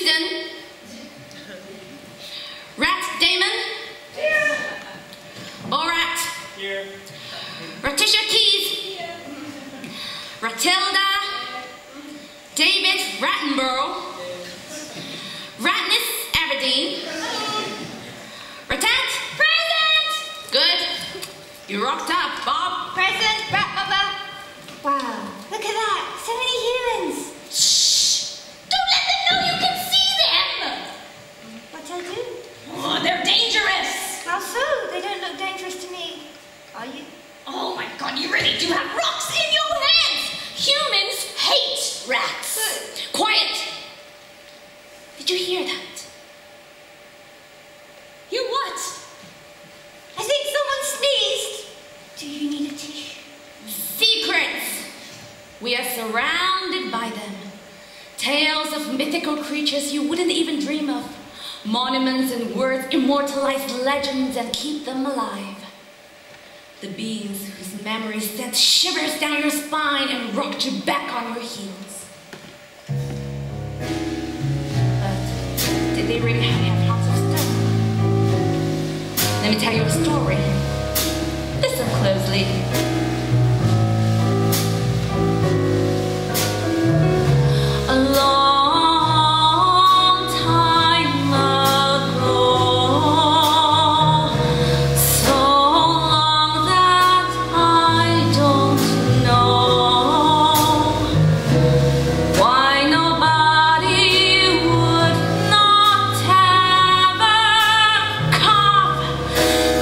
Houston. Rat Damon. Here. Borat. Here. Ratisha Keys. Here. Ratilda. David Rattenborough. Ratness Aberdeen. Rattet. Present. Good. You rocked up, Bob. Present. Rat Baba. Wow. Look at that. So many humans. Shh. Don't let them know you can see them. What'll I do? Oh, they're dangerous. How so? They don't look dangerous to me. Are you? Oh my God, you really do have rocks in your hands. Humans hate rats. Good. Quiet. Did you hear that? You what? I think someone sneezed. Do you need a tissue? Secrets. We are surrounded by them. Tales of mythical creatures you wouldn't even dream of. Monuments and words immortalize legends and keep them alive. The beings whose memory sent shivers down your spine and rocked you back on your heels. But did they really have lots of stuff? Let me tell you a story. Listen closely.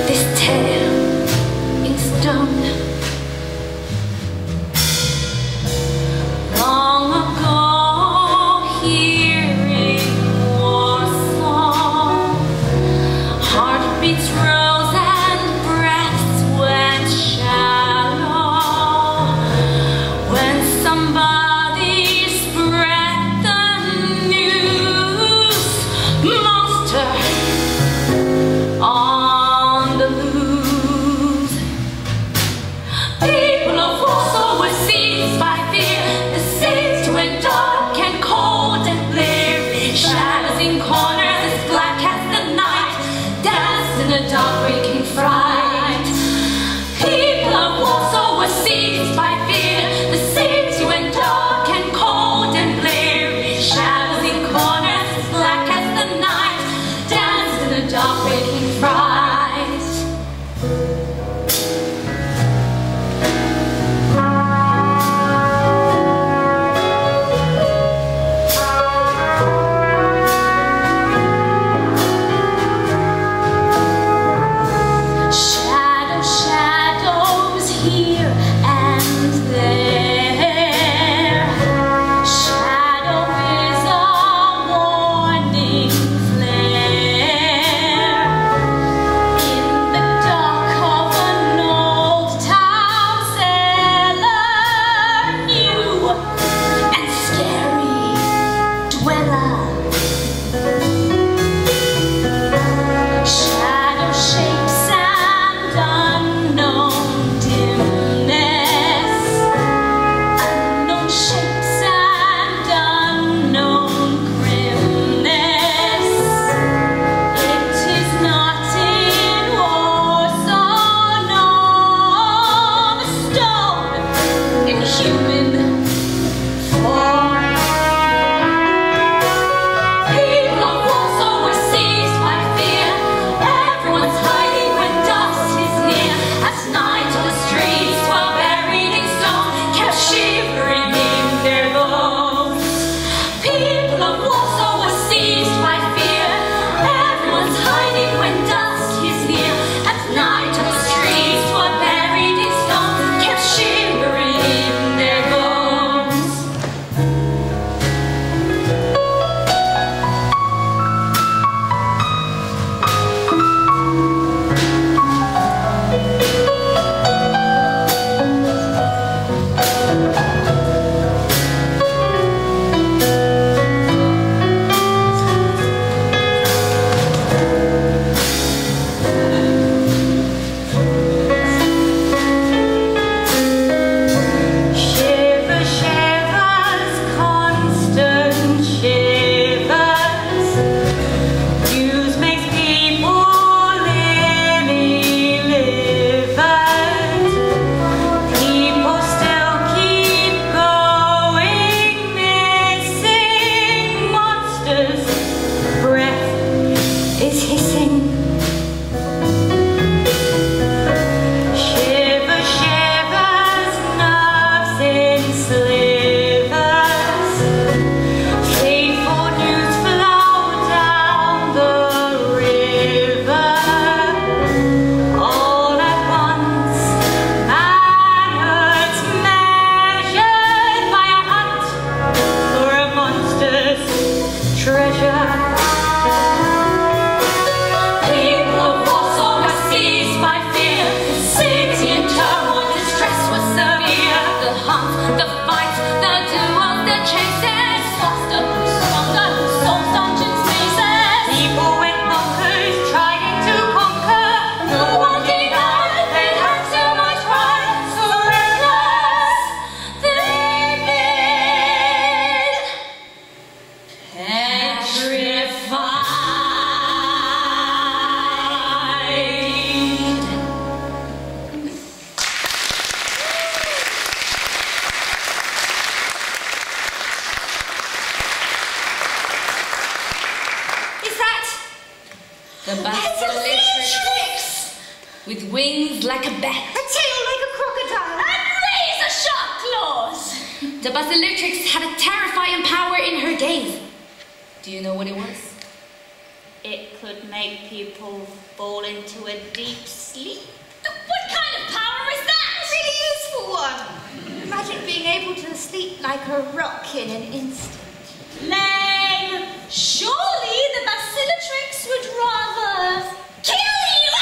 This tale The Basilitrix, with wings like a bat, a tail like a crocodile, and razor-sharp claws. The Basilitrix had a terrifying power in her days. Do you know what it was? It could make people fall into a deep sleep. What kind of power is that? A really useful one. Imagine being able to sleep like a rock in an instant. Lame! Surely the Basilitrix would rather kill you!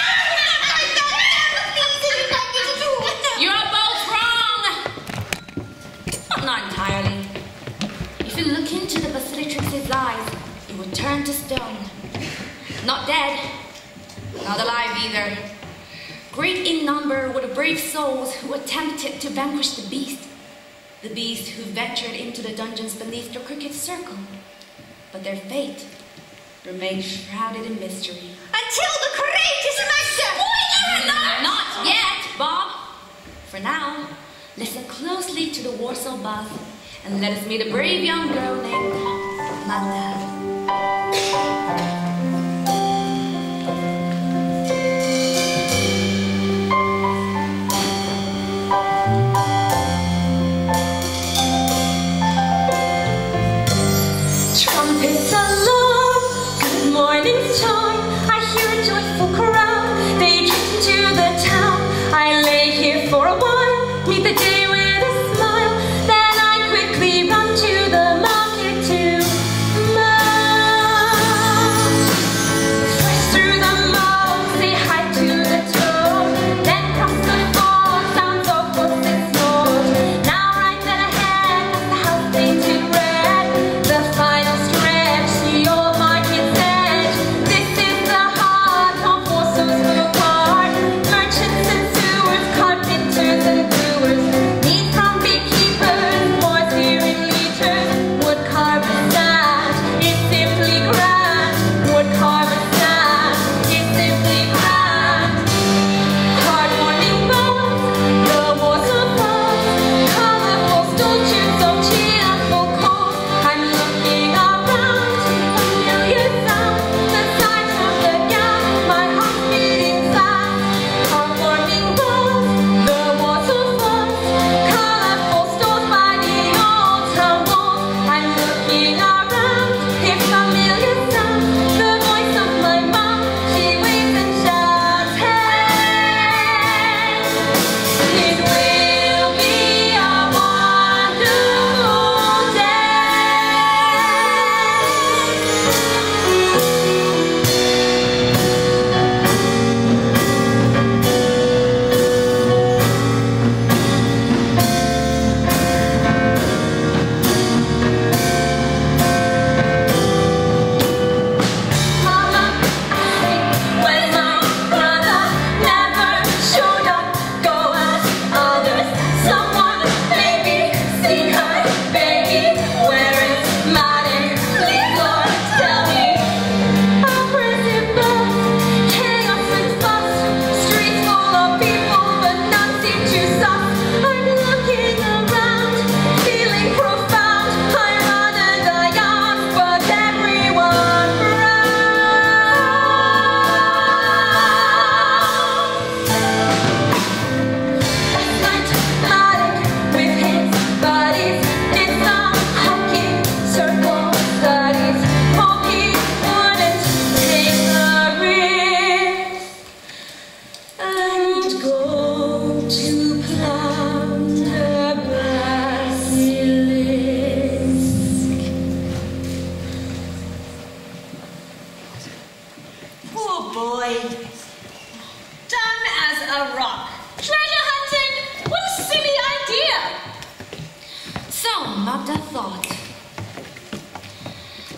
You are both wrong! But not entirely. If you look into the Basilitrix's eyes, you will turn to stone. Not dead, not alive either. Great in number were the brave souls who attempted to vanquish the beast. The beast who ventured into the dungeons beneath the crooked circle. But their fate remained shrouded in mystery. Until the courageous Magda! Spoiler alert! Not yet, Bob! For now, listen closely to the Warsaw buzz, and let us meet a brave young girl named Magda.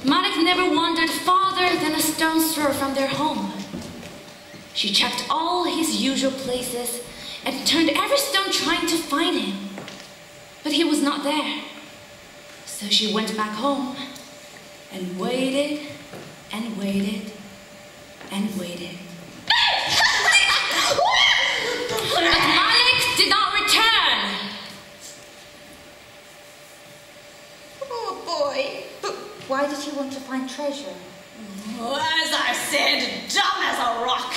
Malik never wandered farther than a stone's throw from their home. She checked all his usual places and turned every stone trying to find him. But he was not there. So she went back home and waited and waited and waited. But Malik did not return. Oh boy. But why did he want to find treasure? Oh, as I said, dumb as a rock.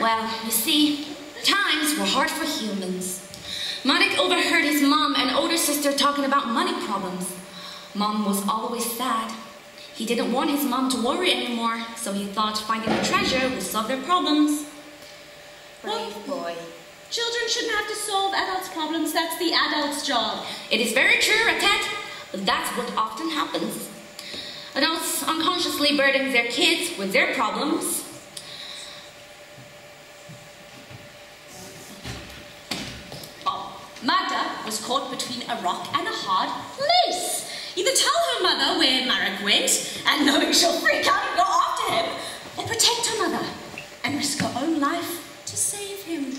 Well, you see, times were hard for humans. Marek overheard his mom and older sister talking about money problems. Mom was always sad. He didn't want his mom to worry anymore, so he thought finding the treasure would solve their problems. Brave boy. Children shouldn't have to solve adults' problems. That's the adult's job. It is very true, Rattet, but that's what often happens. Adults unconsciously burden their kids with their problems. Magda was caught between a rock and a hard place. Either tell her mother where Marek went, and knowing she'll freak out and go after him, or protect her mother and risk her own life to save him.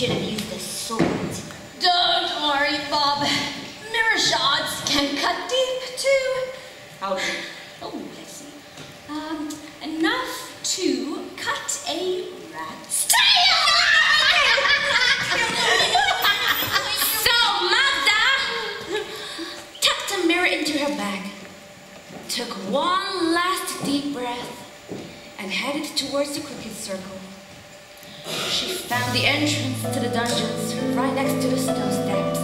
should have used a sword. Don't worry, Bob. Mirror shards can cut deep, too. Ouch. Oh, let's see. Enough to cut a rat's tail! So, Magda tucked a mirror into her bag, took one last deep breath, and headed towards the crooked circle. She found the entrance to the dungeons right next to the stone steps.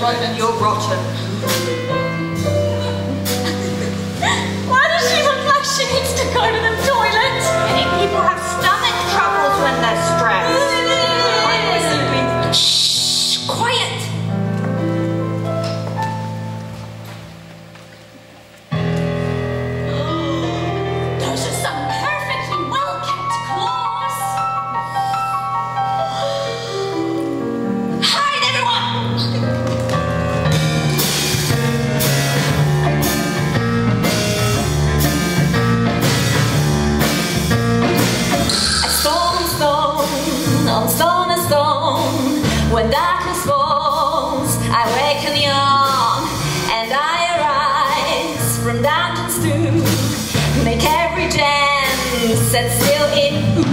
Roland, you're rotten. Why does she look like she needs to go to the toilet? Many people have stomach troubles when they're stressed. My voice has been... Shh! Quiet! Those are some perfectly well-kept claws. Hide, everyone! When darkness falls, I wake in the arm, and I arise from dungeons to make every gem set still in ooh.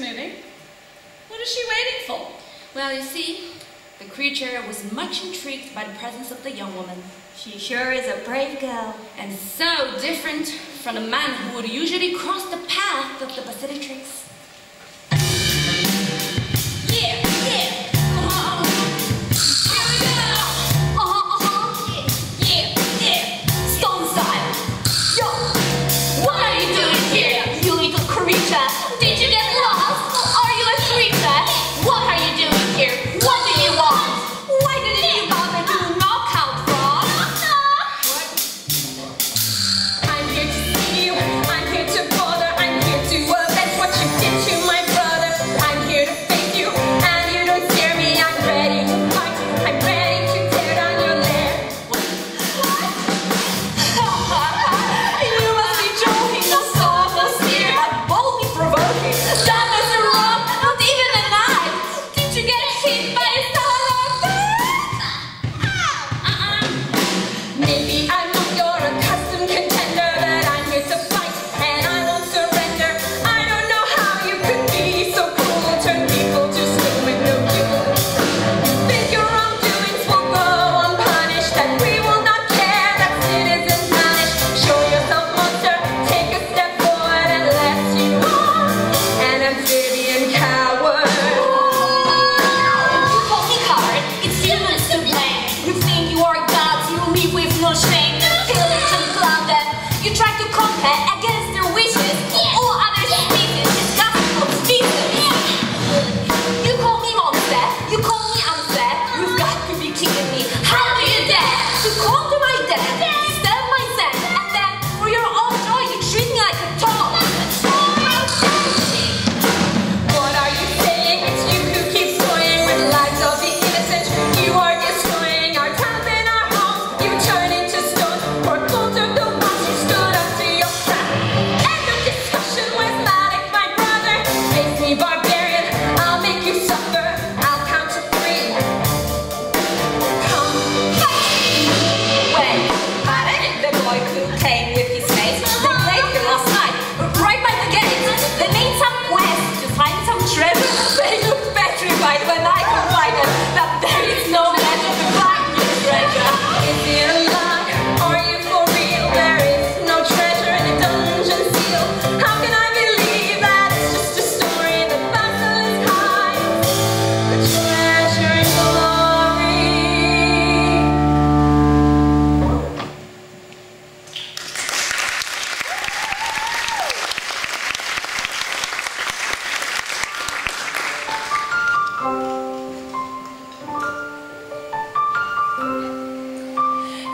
moving. What is she waiting for? Well, you see, the creature was much intrigued by the presence of the young woman. She sure is a brave girl. And so different from the man who would usually cross the path of the Basilitrix.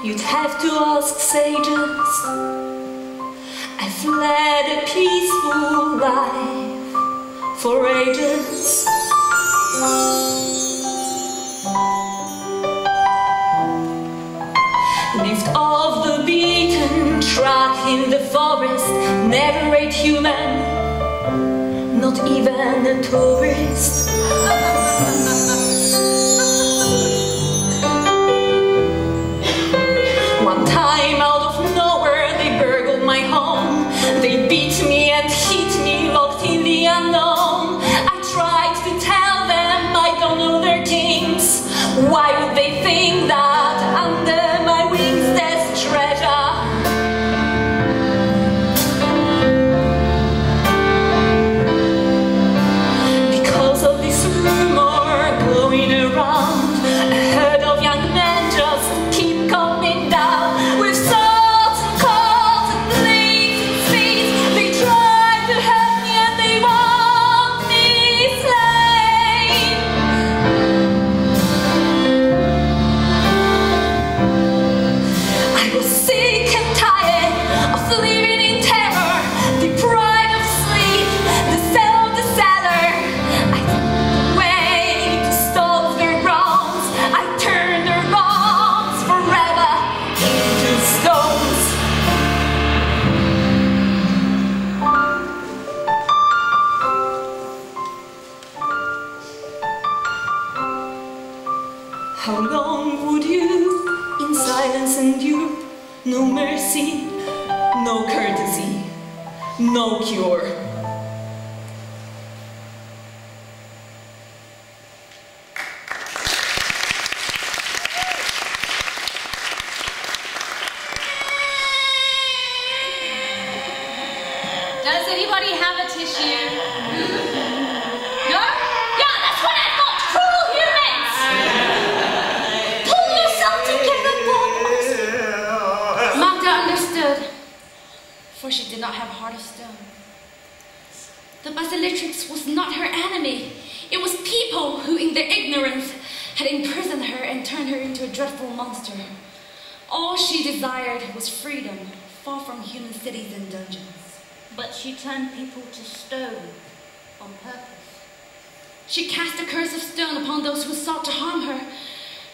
You'd have to ask sages. I fled a peaceful life for ages. Lived off the beaten track in the forest, never ate human, not even a tourist. Why would they think that under my wings there's treasure? Because of this rumor going around, a herd of young men just keep coming down with swords and coals and blades and seeds. They try to help me and they want me slain. How long would you, in silence endure? No mercy, no courtesy, no cure. did not have heart of stone. The Basilitrix was not her enemy. It was people who, in their ignorance, had imprisoned her and turned her into a dreadful monster. All she desired was freedom, far from human cities and dungeons. But she turned people to stone on purpose. She cast a curse of stone upon those who sought to harm her.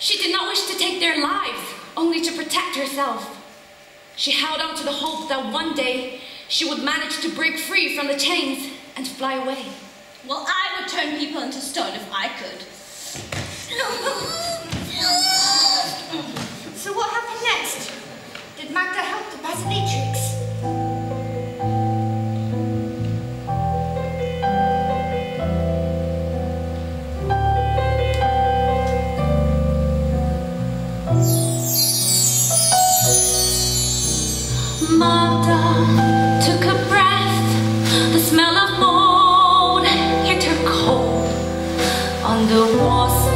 She did not wish to take their lives, only to protect herself. She held on to the hope that one day she would manage to break free from the chains and fly away. Well, I would turn people into stone if I could. So what happened next? Did Magda help the Basilitrix? Magda took a breath, the smell of mold hit her cold on the Warsaw.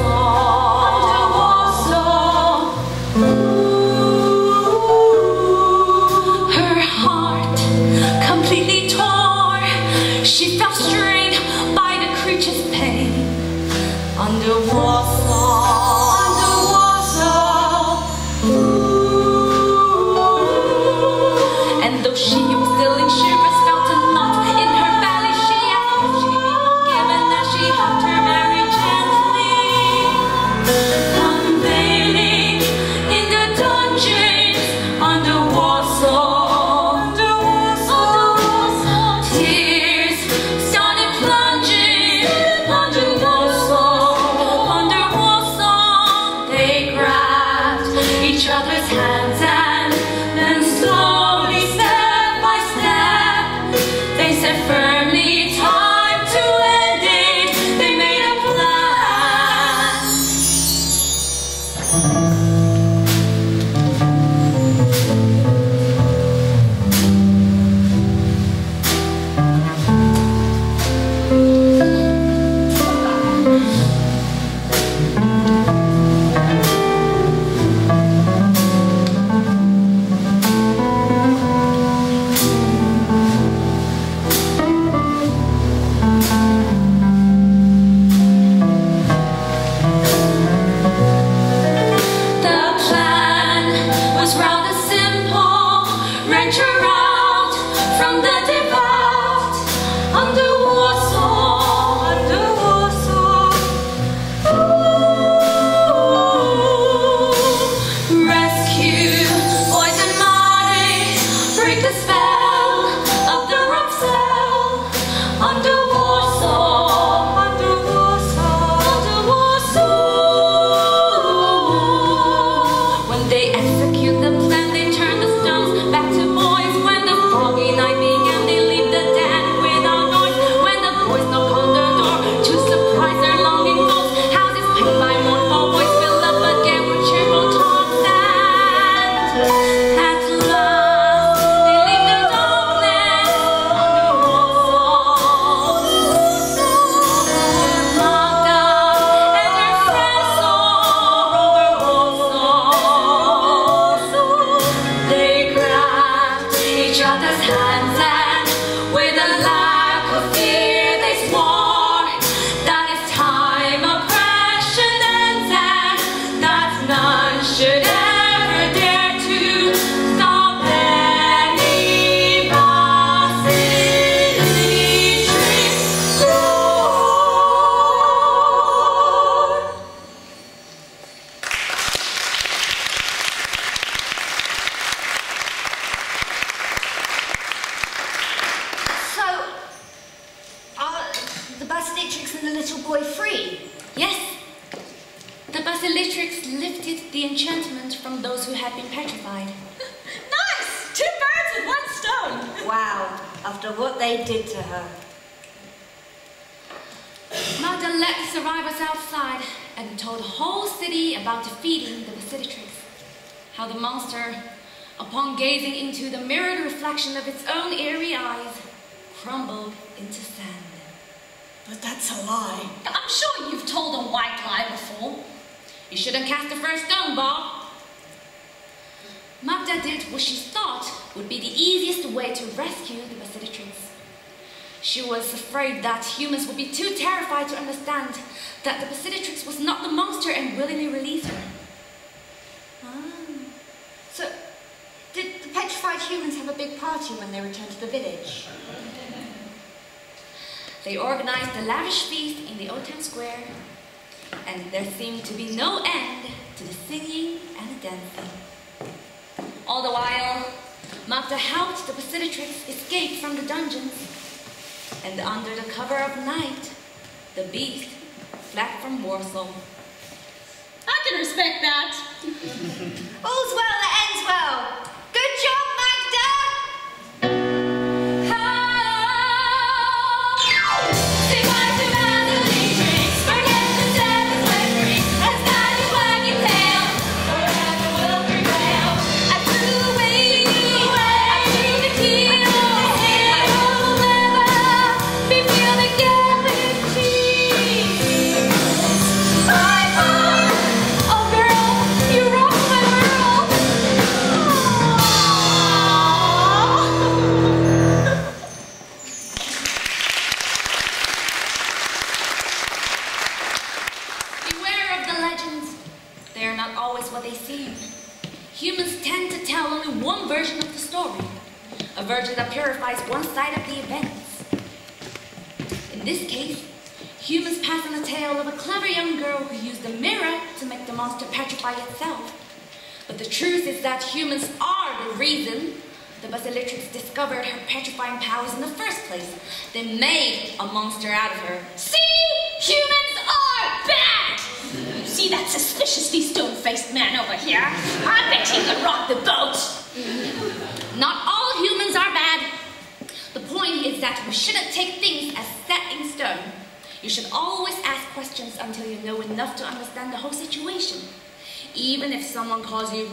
Magda did what she thought would be the easiest way to rescue the Basilitrix. She was afraid that humans would be too terrified to understand that the Basilitrix was not the monster and willingly released her. So, did the petrified humans have a big party when they returned to the village? They organized a lavish feast in the old town square, and there seemed to be no end to the singing and the dancing. All the while, Magda helped the Basilitrix escape from the dungeons, and under the cover of night, the beast fled from Warsaw. I can respect that. All's well that ends well. Good job, Magda! Humans are the reason the Basilitrix discovered her petrifying powers in the first place. They made a monster out of her. See? Humans are bad! You see that suspiciously stone-faced man over here? I bet he could rock the boat! Not all humans are bad. The point is that we shouldn't take things as set in stone. You should always ask questions until you know enough to understand the whole situation. Even if someone calls you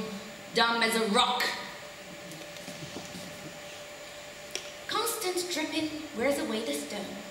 dumb as a rock. Constant dripping wears away the stone.